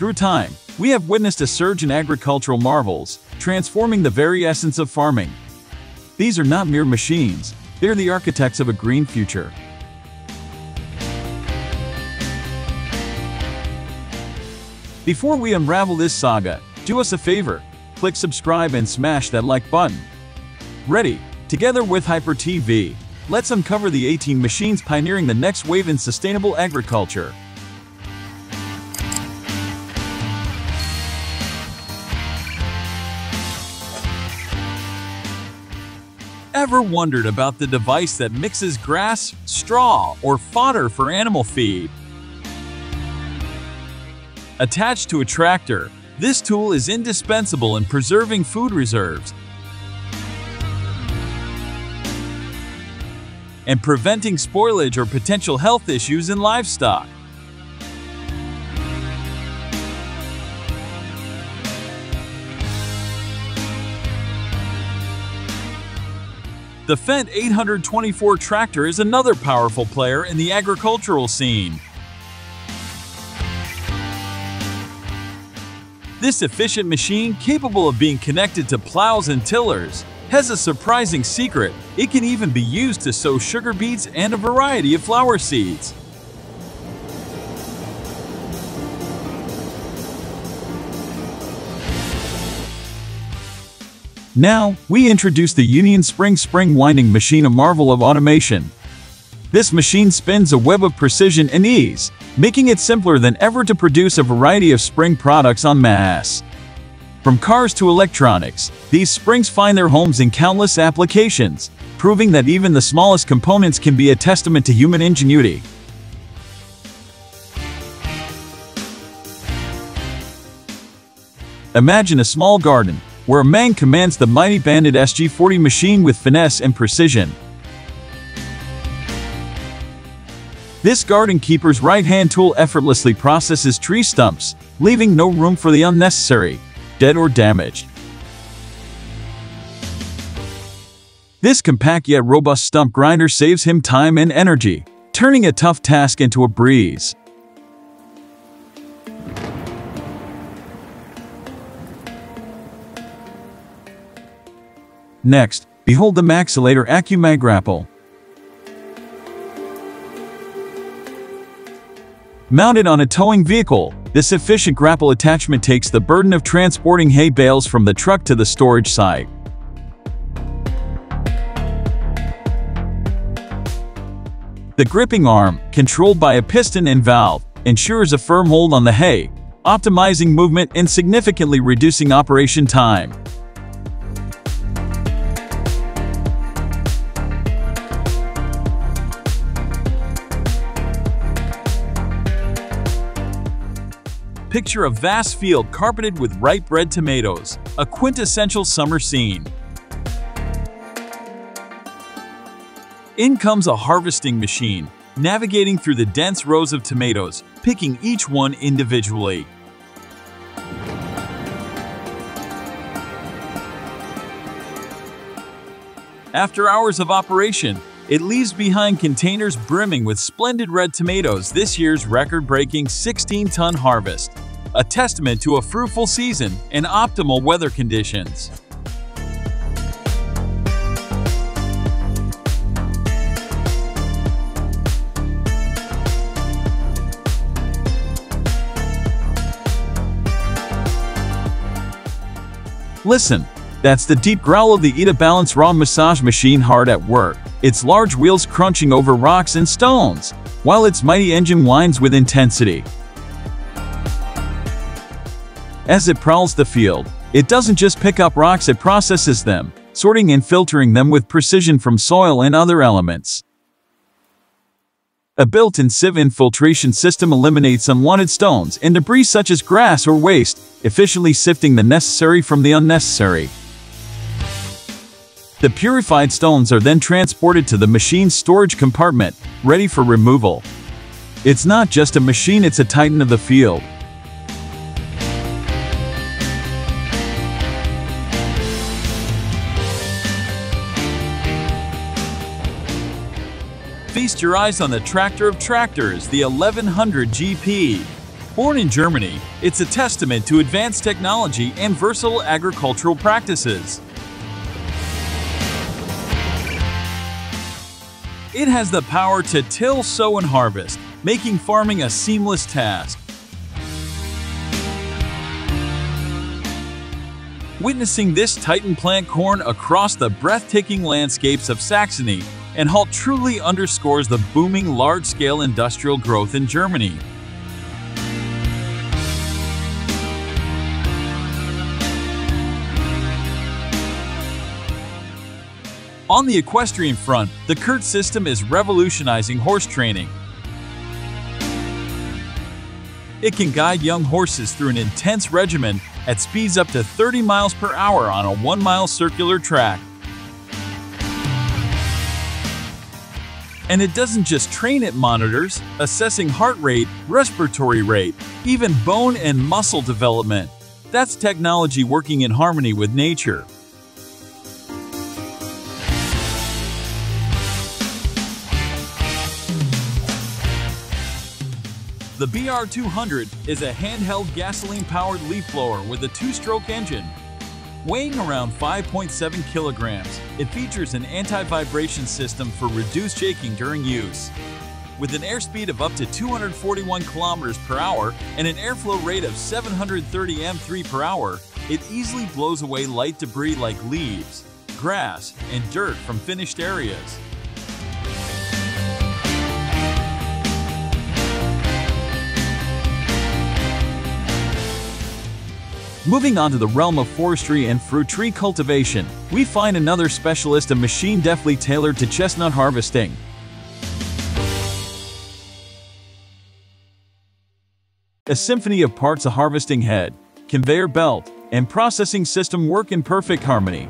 Through time, we have witnessed a surge in agricultural marvels, transforming the very essence of farming. These are not mere machines, they're the architects of a green future. Before we unravel this saga, do us a favor, click subscribe and smash that like button. Ready? Together with Hyper TV, let's uncover the 18 machines pioneering the next wave in sustainable agriculture. Ever wondered about the device that mixes grass, straw, or fodder for animal feed? Attached to a tractor, this tool is indispensable in preserving food reserves and preventing spoilage or potential health issues in livestock. The Fendt 824 tractor is another powerful player in the agricultural scene. This efficient machine, capable of being connected to plows and tillers, has a surprising secret. It can even be used to sow sugar beets and a variety of flower seeds. Now, we introduce the Union Spring Winding Machine, a marvel of automation. This machine spins a web of precision and ease, making it simpler than ever to produce a variety of spring products en masse. From cars to electronics, these springs find their homes in countless applications, proving that even the smallest components can be a testament to human ingenuity. Imagine a small garden, where a man commands the mighty Bandit SG-40 machine with finesse and precision. This garden keeper's right-hand tool effortlessly processes tree stumps, leaving no room for the unnecessary, dead or damaged. This compact yet robust stump grinder saves him time and energy, turning a tough task into a breeze. Next, behold the Maxillator Acumag Grapple. Mounted on a towing vehicle, this efficient grapple attachment takes the burden of transporting hay bales from the truck to the storage site. The gripping arm, controlled by a piston and valve, ensures a firm hold on the hay, optimizing movement and significantly reducing operation time. Picture a vast field carpeted with ripe red tomatoes, a quintessential summer scene. In comes a harvesting machine, navigating through the dense rows of tomatoes, picking each one individually. After hours of operation, it leaves behind containers brimming with splendid red tomatoes, this year's record-breaking 16-ton harvest, a testament to a fruitful season and optimal weather conditions. Listen, that's the deep growl of the Eta Balance ROM massage machine hard at work, its large wheels crunching over rocks and stones, while its mighty engine whines with intensity. As it prowls the field, it doesn't just pick up rocks, it processes them, sorting and filtering them with precision from soil and other elements. A built-in sieve infiltration system eliminates unwanted stones and debris such as grass or waste, efficiently sifting the necessary from the unnecessary. The purified stones are then transported to the machine's storage compartment, ready for removal. It's not just a machine, it's a titan of the field. Feast your eyes on the tractor of tractors, the 1100 GP. Born in Germany, it's a testament to advanced technology and versatile agricultural practices. It has the power to till, sow, and harvest, making farming a seamless task. Witnessing this titan plant corn across the breathtaking landscapes of Saxony and Halt truly underscores the booming large-scale industrial growth in Germany. On the equestrian front, the Kurt system is revolutionizing horse training. It can guide young horses through an intense regimen at speeds up to 30 miles per hour on a 1-mile circular track. And it doesn't just train, it monitors, assessing heart rate, respiratory rate, even bone and muscle development. That's technology working in harmony with nature. The BR200 is a handheld gasoline-powered leaf blower with a 2-stroke engine. Weighing around 5.7 kilograms, it features an anti-vibration system for reduced shaking during use. With an airspeed of up to 241 kilometers per hour and an airflow rate of 730 m3 per hour, it easily blows away light debris like leaves, grass, and dirt from finished areas. Moving on to the realm of forestry and fruit tree cultivation, we find another specialist, a machine deftly tailored to chestnut harvesting. A symphony of parts, a harvesting head, conveyor belt, and processing system work in perfect harmony.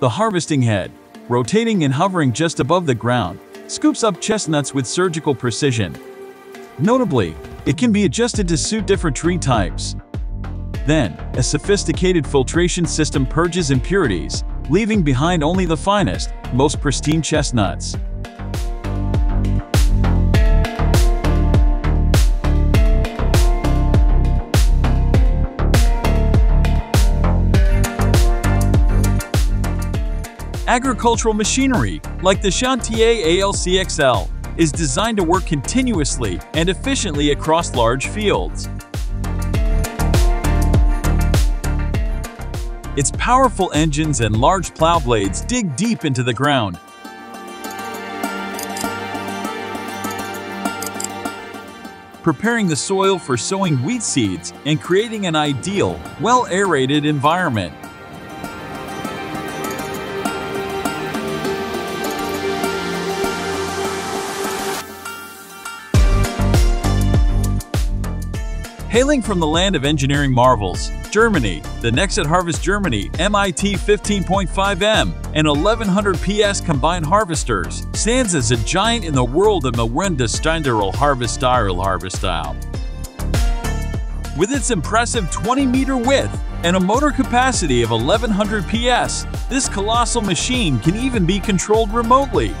The harvesting head, rotating and hovering just above the ground, scoops up chestnuts with surgical precision. Notably, it can be adjusted to suit different tree types. Then, a sophisticated filtration system purges impurities, leaving behind only the finest, most pristine chestnuts. Agricultural machinery, like the Chantier ALCXL, is designed to work continuously and efficiently across large fields. Its powerful engines and large plow blades dig deep into the ground, preparing the soil for sowing wheat seeds and creating an ideal, well-aerated environment. Hailing from the land of engineering marvels, Germany, the Nexat Harvest Germany MIT 15.5M and 1100 PS combined harvesters stands as a giant in the world of Maschinengewehr Harveststyle. With its impressive 20-meter width and a motor capacity of 1100 PS, this colossal machine can even be controlled remotely.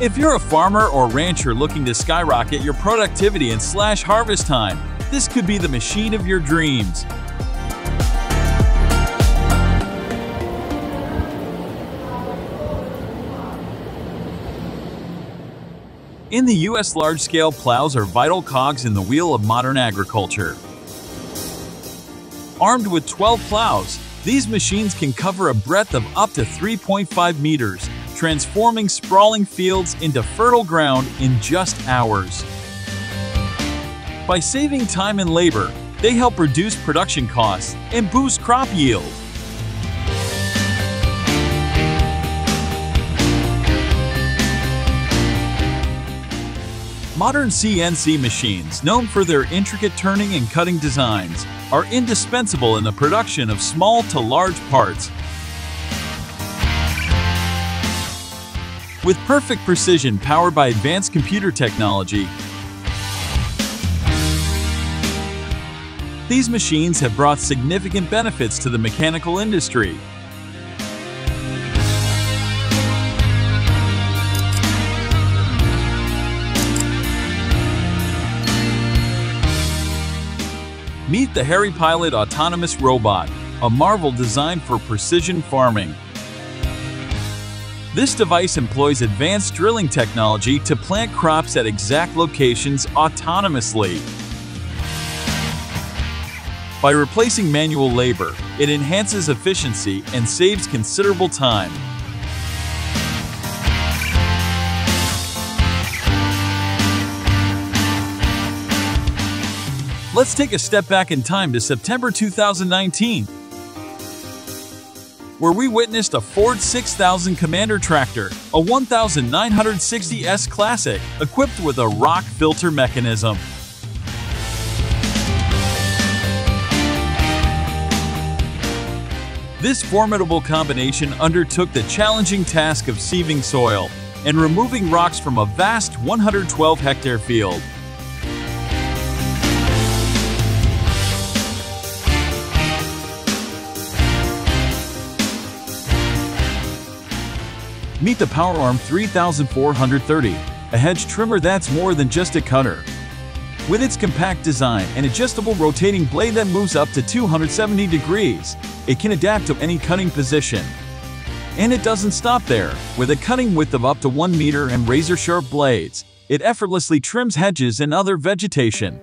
If you're a farmer or rancher looking to skyrocket your productivity and slash harvest time, this could be the machine of your dreams. In the US, large-scale plows are vital cogs in the wheel of modern agriculture. Armed with 12 plows, these machines can cover a breadth of up to 3.5 meters, transforming sprawling fields into fertile ground in just hours. By saving time and labor, they help reduce production costs and boost crop yield. Modern CNC machines, known for their intricate turning and cutting designs, are indispensable in the production of small to large parts. With perfect precision powered by advanced computer technology, these machines have brought significant benefits to the mechanical industry. Meet the Harry Pilot autonomous robot, a marvel designed for precision farming. This device employs advanced drilling technology to plant crops at exact locations autonomously. By replacing manual labor, it enhances efficiency and saves considerable time. Let's take a step back in time to September 2019. Where we witnessed a Ford 6000 Commander tractor, a 1960S Classic, equipped with a rock filter mechanism. This formidable combination undertook the challenging task of sieving soil and removing rocks from a vast 112-hectare field. Meet the PowerArm 3430, a hedge trimmer that's more than just a cutter. With its compact design and adjustable rotating blade that moves up to 270 degrees, it can adapt to any cutting position. And it doesn't stop there. With a cutting width of up to 1 meter and razor-sharp blades, it effortlessly trims hedges and other vegetation.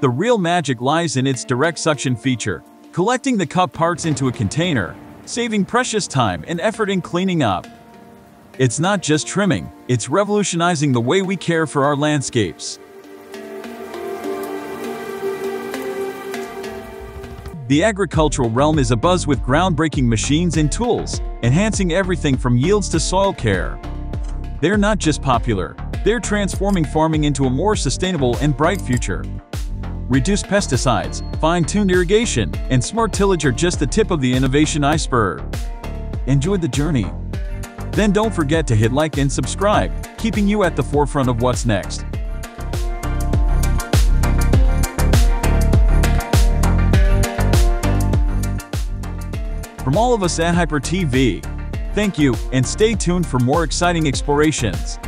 The real magic lies in its direct suction feature, collecting the cut parts into a container, saving precious time and effort in cleaning up. It's not just trimming, it's revolutionizing the way we care for our landscapes. The agricultural realm is abuzz with groundbreaking machines and tools, enhancing everything from yields to soil care. They're not just popular, they're transforming farming into a more sustainable and bright future. Reduced pesticides, fine-tuned irrigation, and smart tillage are just the tip of the innovation iceberg. Enjoy the journey. Then don't forget to hit like and subscribe, keeping you at the forefront of what's next. From all of us at Hyper TV, thank you, and stay tuned for more exciting explorations.